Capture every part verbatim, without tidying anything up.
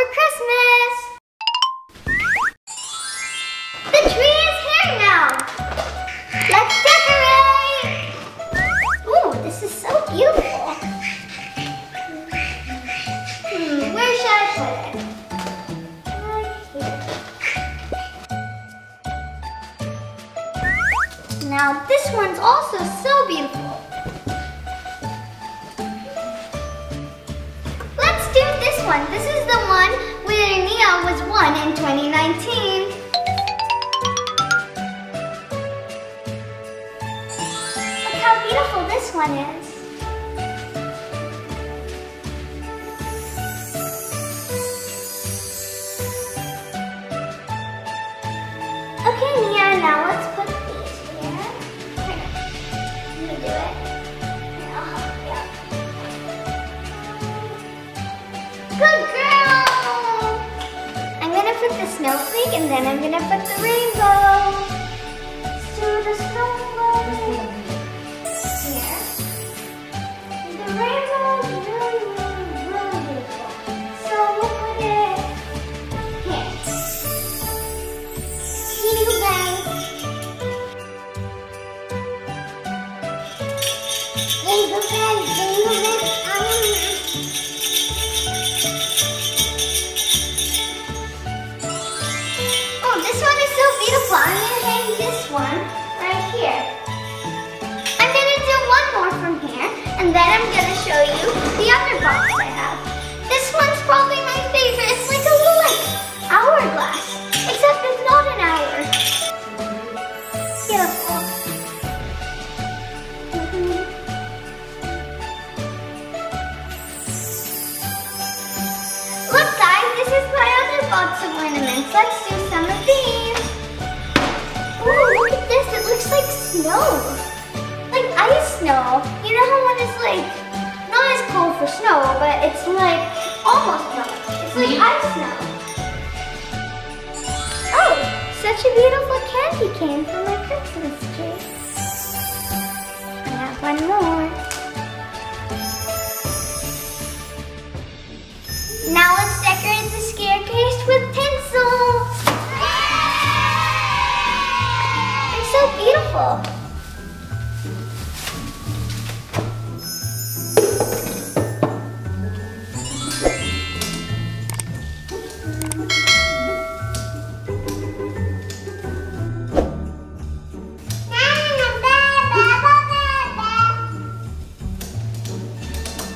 for Christmas! The tree is here now! Let's decorate! Ooh, this is so beautiful! Hmm, where should I put it? Right here. Now this one's also so beautiful! This is the one where Niia was won in twenty nineteen. Look how beautiful this one is. Okay, Niia, now let's put these here. Here, you do it. Good girl! I'm gonna put the snowflake and then I'm gonna put the rainbow. Let's do the snowflake. Here. The rainbow is really, really, really beautiful. So we'll put it here. See you guys. Rainbow guys, rainbow guys, I'm gonna... Beautiful. I'm going to hang this one right here. I'm going to do one more from here, and then I'm going to show you the other box I have. This one's probably my favorite. It's like a little hourglass, except it's not an hour. Beautiful. Mm-hmm. Look guys, this is my other box of ornaments. Let's do some of these. It looks like snow, like ice snow. You know how when it's like, not as cold for snow, but it's like almost snow. It's like ice snow. Oh, such a beautiful candy cane for my Christmas tree. I have one more. Now let's decorate the staircase with tinsel. So beautiful.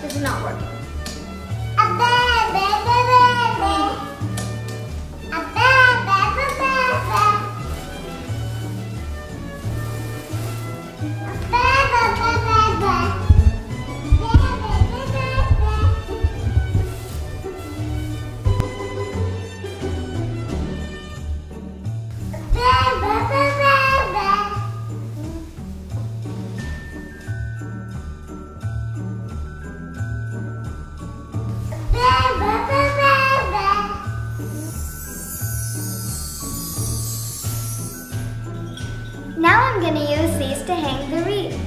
This is not working. Now I'm going to use these to hang the wreath.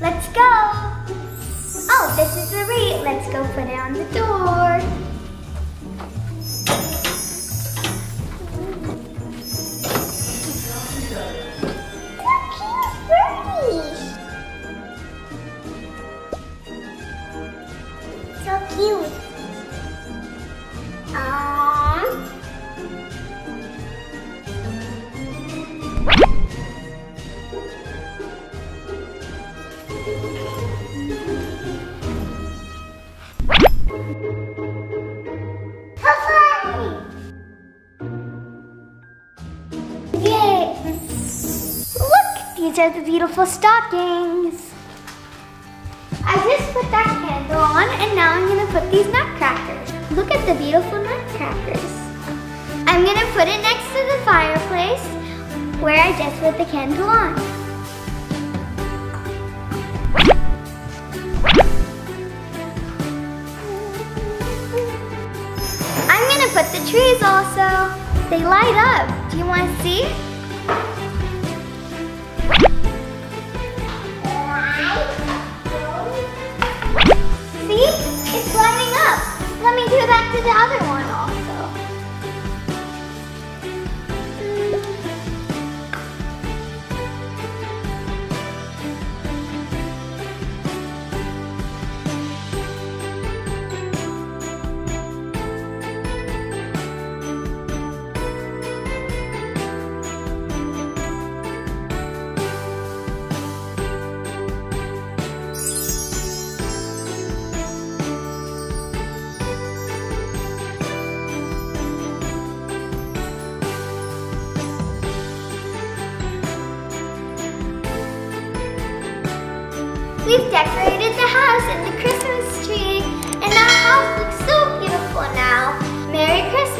Let's go! Oh, this is the wreath. Let's go put it on the door. So cute! So cute! These are the beautiful stockings. I just put that candle on and now I'm going to put these nutcrackers. Look at the beautiful nutcrackers. I'm going to put it next to the fireplace where I just put the candle on. I'm going to put the trees also. They light up. Do you want to see? Let me do that to the other one. We've decorated the house and the Christmas tree, and our house looks so beautiful now. Merry Christmas!